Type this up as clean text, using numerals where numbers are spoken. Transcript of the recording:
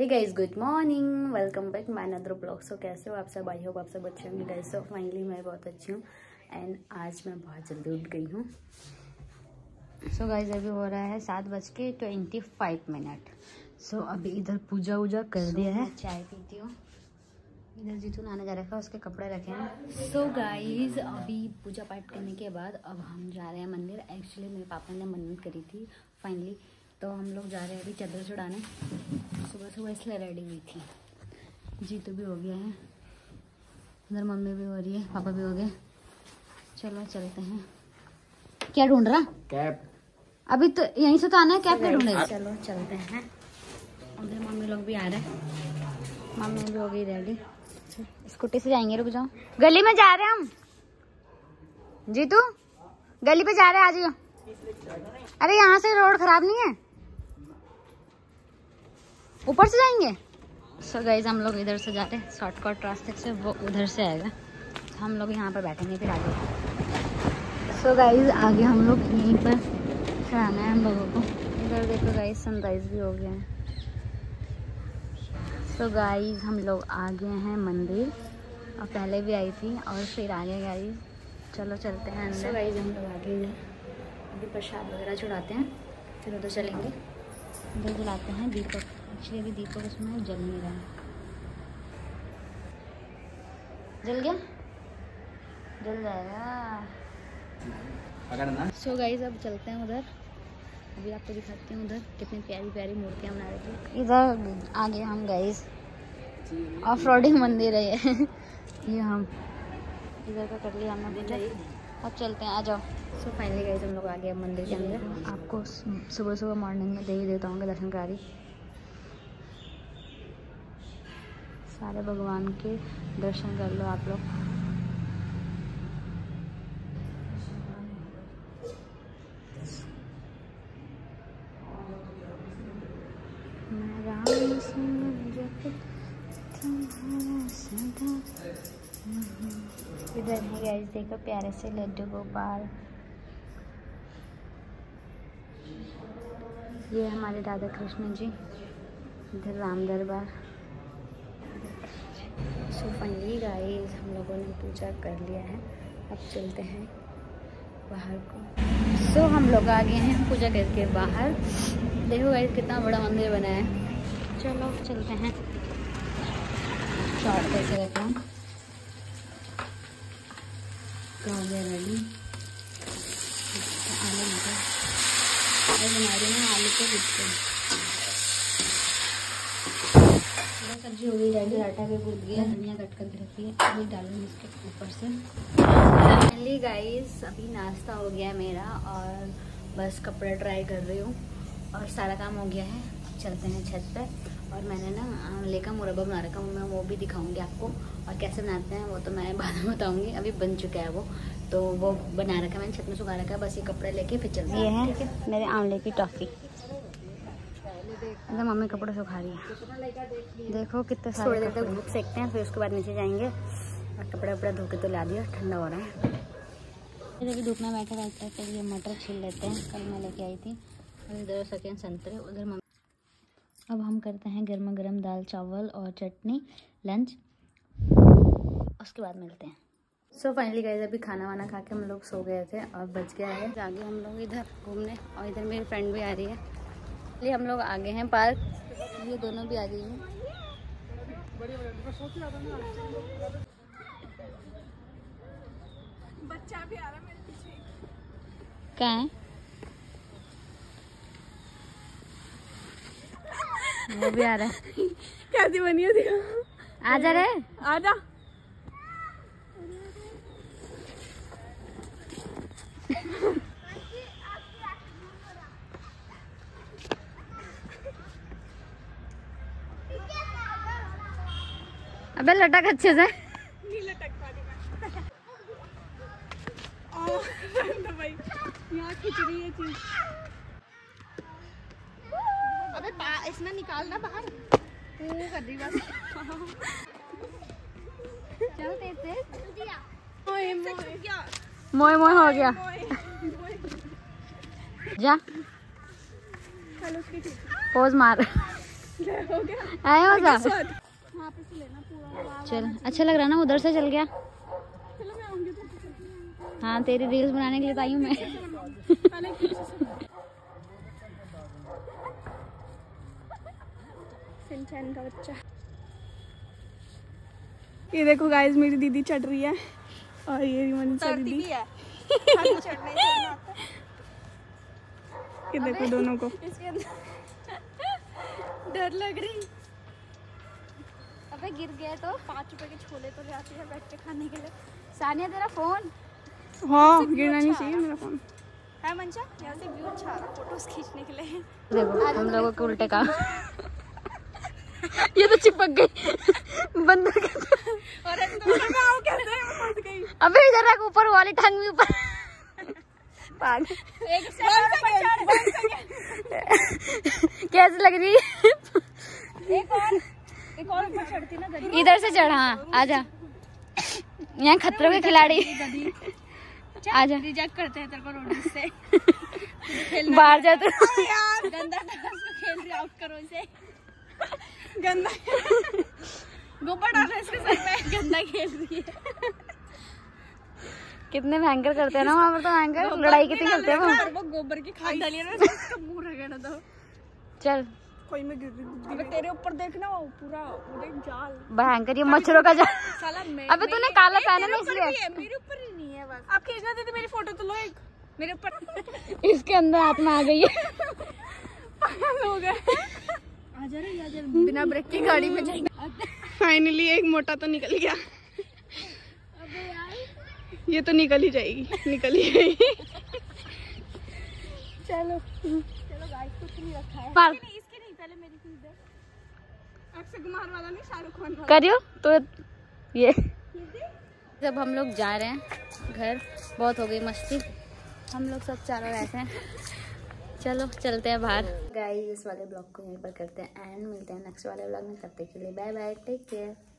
Hey guys, good morning, welcome back my another blog. So कैसे हो आप सब? आई होप आप सब अच्छे होंगे गाइस। सो फाइनली मैं बहुत अच्छी हूँ एंड आज मैं बहुत जल्दी उठ गई हूँ। सो गाइस अभी हो रहा है 7:25। सो अभी इधर पूजा वूजा कर दिया है, चाय पीती हूँ। इधर जीतू नहाने जा रखा है, उसके कपड़े रखे हैं। सो गाइस अभी पूजा पाठ करने के बाद अब हम जा रहे हैं मंदिर। एक्चुअली मेरे पापा ने मन्नत करी थी फाइनली, तो हम लोग जा रहे हैं अभी चादर चढ़ाने। सुबह सुबह इसलिए रेडी हुई थी। जीतू भी हो गया है, उधर मम्मी भी हो रही है, पापा भी हो गए। चलो चलते हैं। क्या ढूंढ रहा? कैप। अभी तो यहीं से तो आना है, कैप क्या ढूंढेगा? चलो चलते हैं। उधर मम्मी लोग भी आ रहे हैं, मम्मी भी हो गई रेडी। स्कूटी से जाएंगे, रुक जाओ। गली में जा रहे हैं हम, जीतू गली पे जा रहे हैं, आ जाइयो। अरे यहाँ से रोड खराब नहीं है, ऊपर से जाएंगे। सो गाइस हम लोग इधर से जा रहे हैं शॉर्टकट रास्ते से, वो उधर से आएगा। तो हम लोग यहाँ पर बैठेंगे फिर आगे। सो गाइस आगे हम लोग यहीं पर चढ़ाना है हम लोगों को। इधर देखो गाइस सनराइज भी हो गया है। तो गाइस हम लोग आ गए हैं मंदिर, और पहले भी आई थी और फिर आ गए गाइस। चलो चलते हैं अंदर। गाइस हम लोग आ गए, अभी प्रसाद वगैरह चढ़ाते हैं, फिर उधर चलेंगे। उधर जलाते हैं दीपक, एक्चुअली अभी दीपक उसमें जल नहीं रहा है। जल गया, जल जाएगा। सो गाइस अब चलते हैं उधर, अभी आपको दिखाती हूँ उधर कितनी प्यारी प्यारी मूर्तियाँ बना रही थी। इधर आगे हम गाइस ऑफ रोडिंग मंदिर है ये हम इधर का कर लिया हमने पूजा, अब चलते हैं, आ जाओ। सो फाइनली गाइस हम लोग आ गए मंदिर के अंदर। आपको सुबह सुबह मॉर्निंग में देवी देवताओं के दर्शन करा रही, सारे भगवान के दर्शन कर लो आप लोग। इधर ही गाइस देखो प्यारे से लड्डू गोपाल, ये हमारे राधा कृष्ण जी, इधर राम दरबार। सो फाइनली गाइस हम लोगों ने पूजा कर लिया है, अब चलते हैं बाहर को। सो हम लोग आ गए हैं पूजा करके बाहर। देखो गाइस कितना बड़ा मंदिर बना है। चलो चलते हैं, शॉर्ट कैसे रहता हूँ रेडी। आलू हमारे ना आलू के बिकते हैं। सब्जी हो गई रेडी, आटा भी भून गया, धनिया कट करके रखी है, अभी डालूंगी इसके ऊपर से। फाइनली गाइस अभी नाश्ता हो गया मेरा और बस कपड़े ड्राई कर रही हूँ और सारा काम हो गया है। चलते हैं छत पे, और मैंने ना आंवले का मुरब्बा बना रखा, मैं वो भी दिखाऊंगी आपको, और कैसे बनाते हैं वो तो मैं बाद में बताऊंगी। अभी बन चुका है वो, तो वो बना रखा मैंने, छत में सुखा रखा है, बस ये कपड़े लेके फिर चलते हैं। ये है ठीक है मेरे आंवले की टॉफी। एकदम मम्मी कपड़े सुखा रही है, देखो कितने सारे। थोड़ी देर तक धूप सेकते हैं, फिर उसके बाद नीचे जाएंगे और कपड़े वपड़े धो के तो ला दिया, ठंडा हो रहा है। देखिए धूप में बैठा बैठता है, फिर ये मटर छील लेते हैं, कल मैं लेके आई थी। और इधर सके संतरे, उधर अब हम करते हैं गर्मा गर्म दाल चावल और चटनी लंच, उसके बाद मिलते हैं। सो फाइनली गाइस अभी खाना वाना खा के हम लोग सो गए थे और बच गया है। आगे हम लोग इधर घूमने, और इधर मेरी फ्रेंड भी आ रही है, इसलिए हम लोग आ गए हैं पार्क। ये दोनों भी आ गई हैं, बच्चा भी आ रहा है मेरे पीछे। क्या है? वो भी आ रहा है। कैसी बनी है देखो, आ जा रहे, आ जा। अबे लटक अच्छे से, नहीं लटक पा रही मैं। ओह तो भाई यहाँ खिंच रही है चीज। अबे इसमें निकालना बाहर, वो कर रही बस। चल तेरे मोए मोए मोए हो गया, जा पोज मार। हो गया आया मजा। चल अच्छा लग रहा ना, उधर से चल गया। हाँ तेरी रील्स बनाने के लिए तो आई हूँ मैं। सिंचन का बच्चा। ये देखो गाइस मेरी दीदी चढ़ रही है और ये रिमोनिशा दीदी है। ये देखो दोनों को डर लग रही। अबे गिर गया तो 5 रुपए के छोले तो ले आती है बैठ के खाने के लिए। सानिया तेरा फोन। हाँ गिरना नहीं चाहिए मेरा फोन। हाय मंशा, यहाँ से व्यू अच्छा आ रहा फोटोज खींचने के लिए। देखो हम लोगों के उल्टे काम। ये तो चिपक गई बंदर के और गई। अबे इधर रख, ऊपर वाली टांग भी ऊपर। कैसे लग रही? एक और ऊपर चढ़ती ना इधर से चढ़ा। हाँ आजा, यहाँ खतरों के खिलाड़ी। आजा, रिजेक्ट करते हैं तेरे को रोड से। बाहर जाते गंदा खेल रही, आउट करो इसे। गंदा गोबर डाल रहा है इसके सर पे, गंदा खेल रही है। कितने भयंकर करते हैं ना वहाँ पर, तो भयंकर लड़ाई कितनी करते हैं वो। गोबर की खाद डाली ना उसका मुंह रगड़ा दो। चल कोई में गिर तेरे ऊपर देखना वो पूरा जाल भयंकर, ये मच्छरों का जाल साला। अबे तूने काला पहना ना इसलिए। मेरे ऊपर ही नहीं है बस। आप खींचना देते मेरी फोटो तो लो एक। मेरे ऊपर इसके अंदर आत्मा आ गई है, पागल हो गए। आजा बिना ब्रेक की गाड़ी में जाएंगे। फाइनली एक मोटा तो निकल गया। अबे यार ये तो निकल ही जाएगी, निकल ही जाएगी। चलो चलो गाइस, कुछ नहीं रखा है। इसके नहीं, पहले मेरी चीज दे। अक्षय कुमार वाला नहीं, शाहरुख खान वाला करियो तो ये। जब हम लोग जा रहे हैं घर, बहुत हो गई मस्ती। हम लोग सब चारों ऐसे हैं। चलो चलते हैं बाहर। गाइस इस वाले ब्लॉग को यहीं पर करते हैं एंड मिलते हैं नेक्स्ट वाले ब्लॉग में। तब तक के लिए बाय बाय, टेक केयर।